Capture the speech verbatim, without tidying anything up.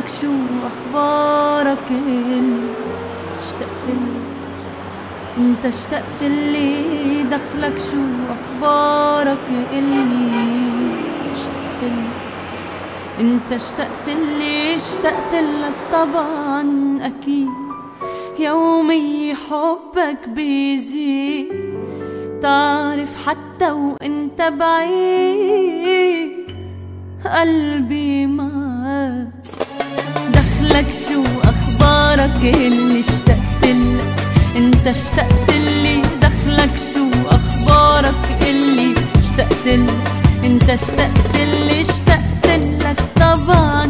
لك شو أخبارك إلك، اشتقتلك انت اشتقتلي، دخلك شو أخبارك إلي، اشتقتلك انت اشتقتلي، اشتقتلك طبعا أكيد، يومي حبك بيزيد، تعرف حتى وانت بعيد قلبي معاك، دخلك شو اخبارك اللي اشتقتلك انت اشتقتلي، دخلك شو اخبارك اللي اشتقتلك انت اشتقتلي، اشتقتلك طبعا